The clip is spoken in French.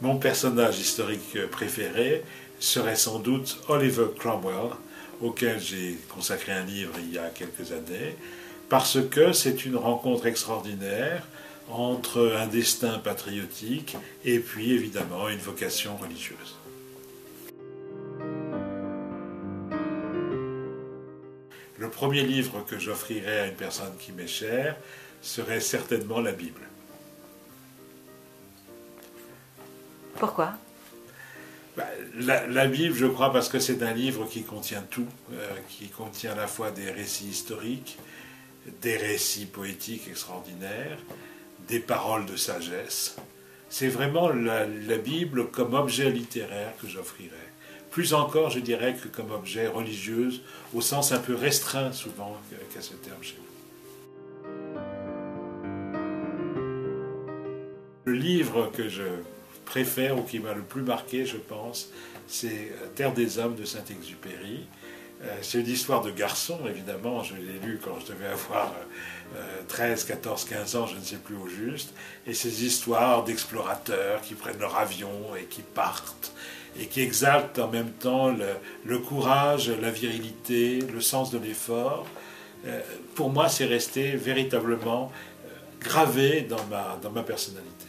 Mon personnage historique préféré serait sans doute Oliver Cromwell, auquel j'ai consacré un livre il y a quelques années, parce que c'est une rencontre extraordinaire entre un destin patriotique et puis évidemment une vocation religieuse. Le premier livre que j'offrirais à une personne qui m'est chère serait certainement la Bible. Pourquoi ? La Bible, je crois, parce que c'est un livre qui contient tout, qui contient à la fois des récits historiques, des récits poétiques extraordinaires, des paroles de sagesse. C'est vraiment la Bible comme objet littéraire que j'offrirais. Plus encore, je dirais, que comme objet religieux, au sens un peu restreint souvent qu'à ce terme chez vous. Le livre que je préfère ou qui m'a le plus marqué, je pense, c'est Terre des Hommes de Saint-Exupéry. C'est une histoire de garçon, évidemment, je l'ai lu quand je devais avoir 13, 14, 15 ans, je ne sais plus au juste, et ces histoires d'explorateurs qui prennent leur avion et qui partent, et qui exaltent en même temps le courage, la virilité, le sens de l'effort. Pour moi, c'est resté véritablement gravé dans ma personnalité.